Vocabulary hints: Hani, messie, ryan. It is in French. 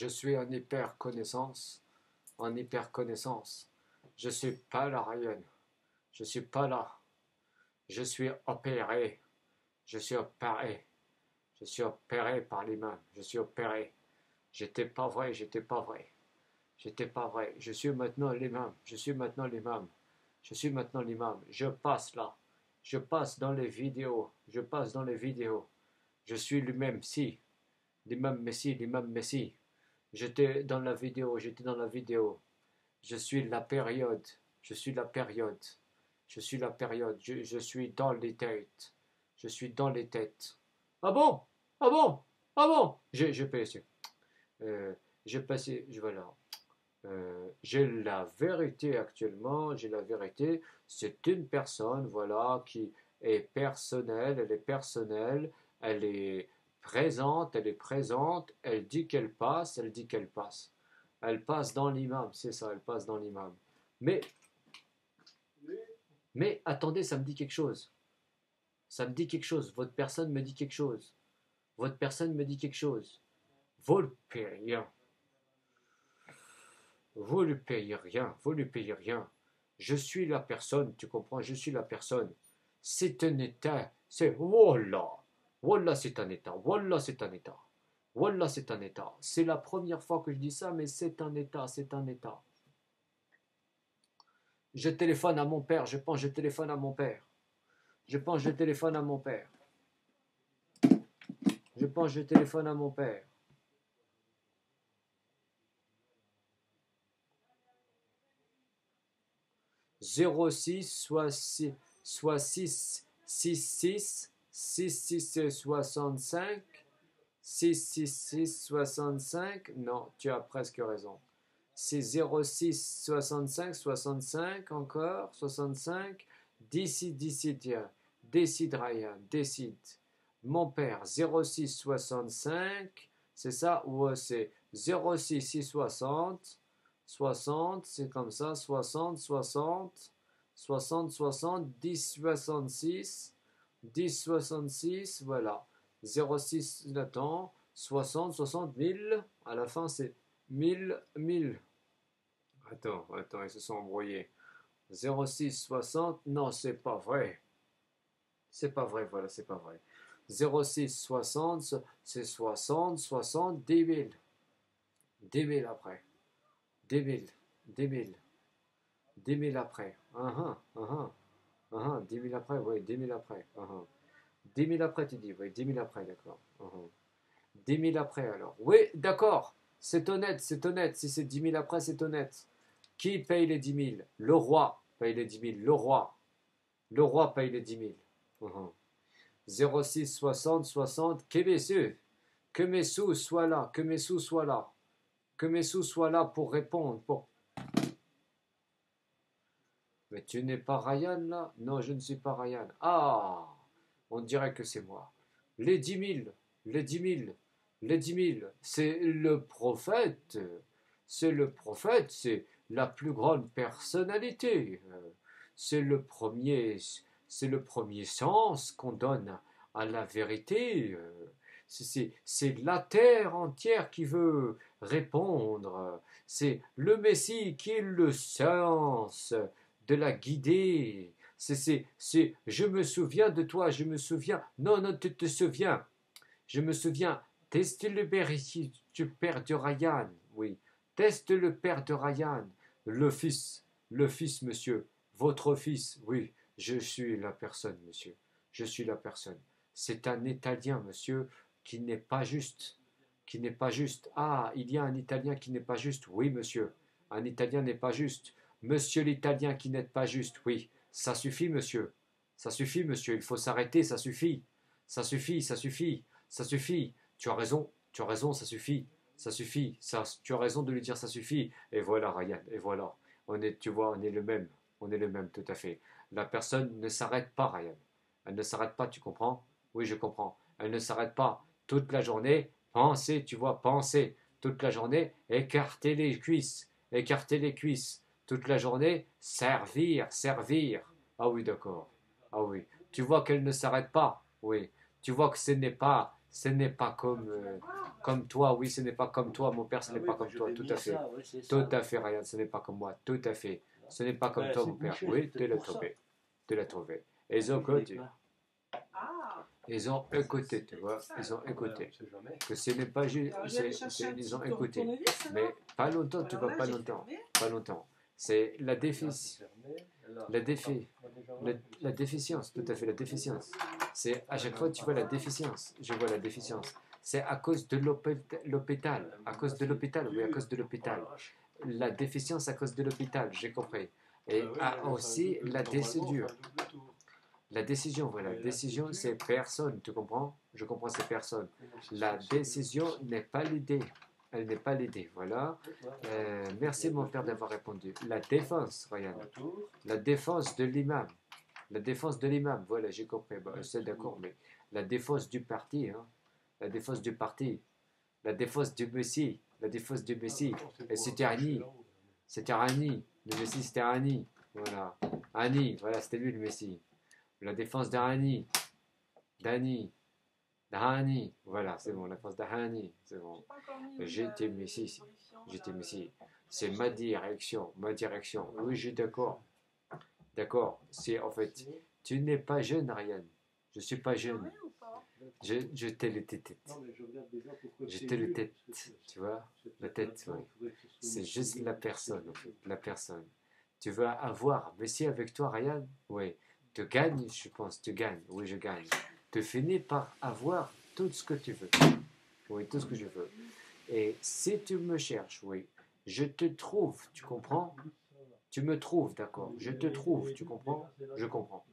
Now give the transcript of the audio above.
Je suis en hyper-connaissance. En hyper-connaissance. Je suis pas là, Ryan. Je suis pas là. Je suis opéré. Je suis opéré. Je suis opéré par l'imam. Je suis opéré. J'étais pas vrai, j'étais pas vrai. J'étais pas vrai. Je suis maintenant l'imam. Je suis maintenant l'imam. Je suis maintenant l'imam. Je passe là. Je passe dans les vidéos. Je passe dans les vidéos. Je suis lui-même, si. L'imam Messi, l'imam Messi. J'étais dans la vidéo, j'étais dans la vidéo. Je suis la période. Je suis la période. Je suis la période. Je suis dans les têtes. Je suis dans les têtes. Ah bon? Ah bon? Ah bon? Je peux essayer. J'ai passé, je vais là. J'ai la vérité actuellement, j'ai la vérité. C'est une personne, voilà, qui est personnelle, elle est personnelle, elle est présente, elle est présente, elle dit qu'elle passe, elle dit qu'elle passe. Elle passe dans l'imam, c'est ça, elle passe dans l'imam. Mais attendez, ça me dit quelque chose. Ça me dit quelque chose, votre personne me dit quelque chose. Votre personne me dit quelque chose. Vous ne payez rien, vous ne payez rien. Je suis la personne, tu comprends, je suis la personne. C'est un état, c'est voilà, voilà c'est un état, voilà c'est un état, voilà c'est un état. C'est la première fois que je dis ça, mais c'est un état, c'est un état. Je téléphone à mon père, je pense je téléphone à mon père. Je pense je téléphone à mon père. Je pense je téléphone à mon père. « 06 66 66 65 666 65. Non, tu as presque raison. C'est 06 65 65, encore 65. Décide, décide Ryan, décide. Mon père, 06 65, c'est ça ou c'est 06 660. 60, c'est comme ça, 60, 10, 66, 10, 66, voilà, 06, attends, 60, 1000, à la fin c'est 1000, attends, ils se sont embrouillés, 06, 60, non, c'est pas vrai, voilà, c'est pas vrai, 06, 60, c'est 60, 10 000, 10 000 après, 10 000 après, 10 000 après, oui, 10 000 après, 10 000 après tu dis, oui, 10 000 après, d'accord, 10 000 après alors, oui, d'accord, c'est honnête, si c'est 10 000 après, c'est honnête. Qui paye les 10 000? Le roi paye les 10 000, le roi paye les 10 000, 06, 60, 60, que mes sous soient là, que mes sous soient là pour répondre. Mais tu n'es pas Ryan là? Non, je ne suis pas Ryan. Ah, on dirait que c'est moi. Les 10 000, les 10 000, c'est le prophète, c'est la plus grande personnalité. C'est le premier sens qu'on donne à la vérité. C'est la terre entière qui veut répondre. C'est le Messie qui est le sens de la guider. C'est je me souviens de toi, je me souviens. Non, tu te souviens. Je me souviens. Teste le père de Ryan. Le fils, monsieur. Votre fils, oui. Je suis la personne, monsieur. Je suis la personne. C'est un Italien, monsieur. qui n'est pas juste. Ah, il y a un Italien qui n'est pas juste. Oui, monsieur, un Italien n'est pas juste. Monsieur l'Italien qui n'est pas juste, oui. Ça suffit, monsieur, il faut s'arrêter, ça suffit. Tu as raison, ça suffit, tu as raison de lui dire ça suffit. Et voilà, Ryan, et voilà. On est le même, tout à fait. La personne ne s'arrête pas, Ryan. Elle ne s'arrête pas, tu comprends? Oui, je comprends. Elle ne s'arrête pas. Toute la journée, penser. Toute la journée, écarter les cuisses. Toute la journée, servir. Ah oui, d'accord. Ah oui. Tu vois qu'elle ne s'arrête pas. Oui. Tu vois que ce n'est pas ce n'est pas comme, comme toi, oui, ce n'est pas comme toi, mon père, ce n'est pas comme toi, tout à fait. Tout à fait, Ryan, ce n'est pas comme moi, tout à fait. Ce n'est pas comme toi, mon père, oui, tu l'as trouvé. Tu l'as trouvé. Ils ont connu. Ils ont écouté, tu vois, ils ont écouté. Que ce n'est pas juste, ils ont écouté. Mais pas longtemps, tu vois, pas longtemps, pas longtemps. C'est la déficience, la déficience, tout à fait, la déficience. C'est à chaque fois, tu vois la déficience, je vois la déficience. C'est à cause de l'hôpital, à cause de l'hôpital, oui, à cause de l'hôpital. La déficience à cause de l'hôpital, j'ai compris. Et aussi la décision. La décision, voilà. Décision, c'est personne, tu comprends? Je comprends, c'est personne. La décision n'est pas l'idée. Elle n'est pas l'idée, voilà. Merci, mon père, d'avoir répondu. La défense, Ryan. La défense de l'imam. La défense de l'imam, voilà, j'ai compris. Bah, c'est d'accord, mais la défense du parti, hein. La défense du parti. La défense du Messie. La défense du Messie. Et c'était Hani. C'était Hani. Le Messie, c'était Hani. Voilà. Hani, voilà, c'était lui, le Messie. La défense d'Hani, d'Hani, d'Hani, voilà, c'est bon, la défense d'Hani, c'est bon. J'étais Messie, j'étais Messie. C'est ma direction, ma direction. Oui, je suis d'accord. D'accord, c'est en fait, tu n'es pas jeune, Ryan. Je ne suis pas jeune. Je t'ai le tête. Je t'ai le tête, tu vois, la tête, oui. C'est juste la personne, en fait, la personne. Tu vas avoir Messie avec toi, Ryan? Oui. Tu gagnes, je pense, tu gagnes, oui, je gagne. Tu finis par avoir tout ce que tu veux. Oui, tout ce que je veux. Et si tu me cherches, oui, je te trouve, tu comprends? Tu me trouves, d'accord? Je te trouve, tu comprends? Je comprends.